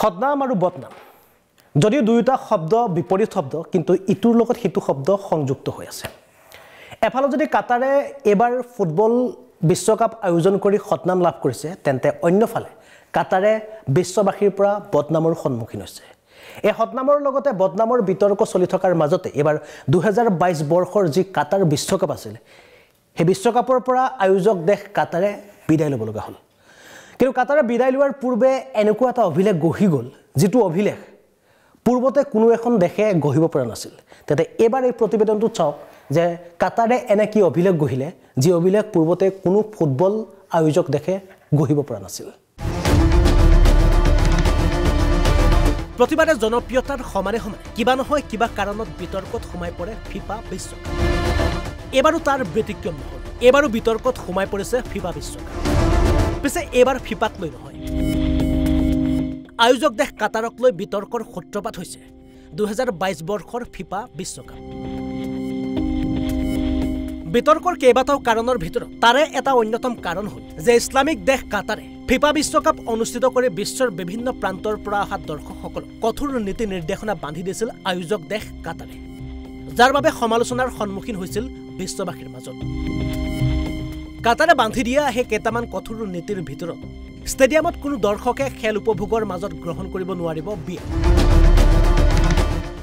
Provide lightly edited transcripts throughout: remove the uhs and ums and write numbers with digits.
সদনাম আৰু বদনাম যদিও দুয়োটা শব্দ বিপৰীত শব্দ কিন্তু ইটোৰ লগত সিটো শব্দ সংযুক্ত হৈ আছে। এফালে যদি কাতাৰে এবাৰ ফুটবল বিশ্বকাপ আয়োজন কৰি সদনাম লাভ কৰিছে তেন্তে অন্যফালে কাতাৰে বিশ্ববাসীৰ পৰা বদনামৰ সন্মুখীন হৈছে। এই সদনামৰ লগতে বদনামৰ বিতৰ্ক চলি থকাৰ মাজতে এবাৰ ২০২২ বৰ্ষৰ যি কাতাৰ বিশ্বকাপ আছিল সেই বিশ্বকাপৰ পৰা আয়োজক দেশ কাতাৰে বিদায় ল'ব লগা হ'ল। কিন্তু কাতাৰে বিদায় লোৱাৰ পূৰ্বে এনেকুৱা এটা অভিলেখ গঢ়ি গ'ল যিটো অভিলেখ পূৰ্বতে কোনো এখন দেশে গঢ়িব পৰা নাছিল। তেন্তে এবাৰ এই প্ৰতিবেদনটো চাওক যে কাতাৰে এনে কি অভিলেখ গঢ়িলে যি অভিলেখ পূৰ্বতে কোনো ফুটবল আয়োজক দেশে গঢ়িব পৰা নাছিল। প্ৰতিবাদে জনপ্ৰিয়তাৰ সমানে সমানে কিবা নহয় কিবা কাৰণত বিতৰ্কত সোমাই পৰে ফিফা বিশ্বকাপ। এবাৰো তাৰ ব্যতিক্ৰম নহ'ল, এবাৰো বিতৰ্কত সোমাই পৰিছে ফিফা বিশ্বকাপ। পিছে এবাৰ ফিফাক লৈ নহয়, আয়োজক দেশ কাতাৰক লৈ বিতৰ্কৰ সূত্ৰপাত হৈছে ২০২২ বৰ্ষৰ ফিফা বিশ্বকাপ। বিতৰ্কৰ কেইবাটাও কাৰণৰ ভিতৰত তাৰে এটা অন্যতম কাৰণ হ'ল যে ইছলামিক দেশ কাতাৰে ফিফা বিশ্বকাপ অনুষ্ঠিত কৰি বিশ্বৰ বিভিন্ন প্ৰান্তৰ পৰা অহা দৰ্শকসকলক কঠোৰ নীতি নিৰ্দেশনা বান্ধি দিছিল আয়োজক দেশ কাতাৰে, যাৰ বাবে সমালোচনাৰ সন্মুখীন হৈছিল বিশ্ববাসীৰ মাজত। কাতাৰে বান্ধি দিয়া সেই কেইটামান কঠোৰ নীতিৰ ভিতৰত ষ্টেডিয়ামত কোনো দৰ্শকে খেল উপভোগৰ মাজত গ্ৰহণ কৰিব নোৱাৰিব বিয়া,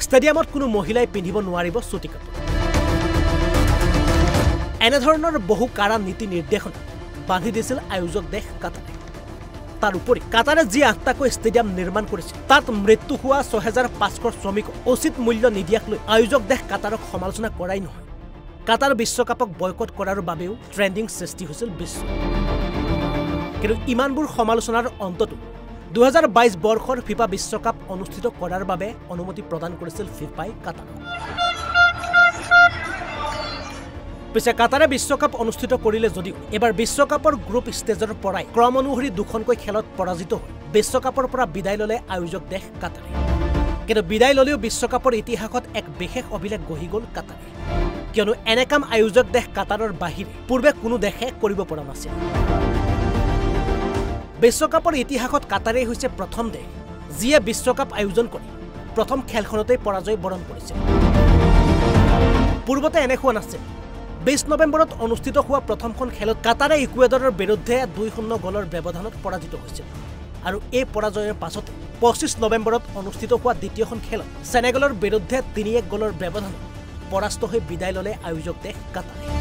ষ্টেডিয়ামত কোনো মহিলাই পিন্ধিব নোৱাৰিব চুটি কাপোৰ। এনেধৰণৰ বহু কাৰা নীতি নিৰ্দেশনা বান্ধি দিছিল আয়োজক দেশ কাতাৰে। তাৰ উপৰি কাতাৰে যি ৮টাকৈ ষ্টেডিয়াম নিৰ্মাণ কৰিছিল তাত মৃত্যু হোৱা ৬৫০০ শ্ৰমিকক উচিত মূল্য নিদিয়াক লৈ আয়োজক দেশ কাতাৰক সমালোচনা কৰাই নহয়, কাতাৰ বিশ্বকাপক বয়কট কৰাৰ বাবেও ট্ৰেণ্ডিং সৃষ্টি হৈছিল বিশ্ব। কিন্তু ইমানবোৰ সমালোচনাৰ অন্ততো ২০২২ বৰ্ষৰ ফিফা বিশ্বকাপ অনুষ্ঠিত কৰাৰ বাবে অনুমতি প্ৰদান কৰিছিল ফিফাই কাতাৰক। পিছে কাতাৰে বিশ্বকাপ অনুষ্ঠিত কৰিলে যদিও এবাৰ বিশ্বকাপৰ গ্ৰুপ ষ্টেজৰ পৰাই ক্ৰম অনুসৰি দুখনকৈ খেলত পৰাজিত হৈ বিশ্বকাপৰ পৰা বিদায় ল'লে আয়োজক দেশ কাতাৰে। কিন্তু বিদায় ল'লেও বিশ্বকাপৰ ইতিহাসত এক বিশেষ অভিলেখ গঢ়ি গ'ল কাতাৰে, কিয়নো এনে কাম আয়োজক দেশ কাতাৰৰ বাহিৰে পূৰ্বে কোনো দেশে কৰিব পৰা নাছিল। বিশ্বকাপৰ ইতিহাসত কাতাৰেই হৈছে প্ৰথম দেশ যিয়ে বিশ্বকাপ আয়োজন কৰি প্ৰথম খেলখনতেই পৰাজয় বৰণ কৰিছিল। পূৰ্বতে এনে হোৱা নাছিল। ২০ নৱেম্বৰত অনুষ্ঠিত হোৱা প্ৰথমখন খেলত কাতাৰে ইকুৱেডৰৰ বিৰুদ্ধে ২-০ গ'লৰ ব্যৱধানত পৰাজিত হৈছিল আৰু এই পৰাজয়ৰ পাছত ২৫ নৱেম্বৰত অনুষ্ঠিত হোৱা দ্বিতীয়খন খেলত চেনেগলৰ বিৰুদ্ধে ৩-১ গ'লৰ ব্যৱধানত পৰাস্ত হৈ বিদায় ল'লে আয়োজক দেশ কাতাৰে।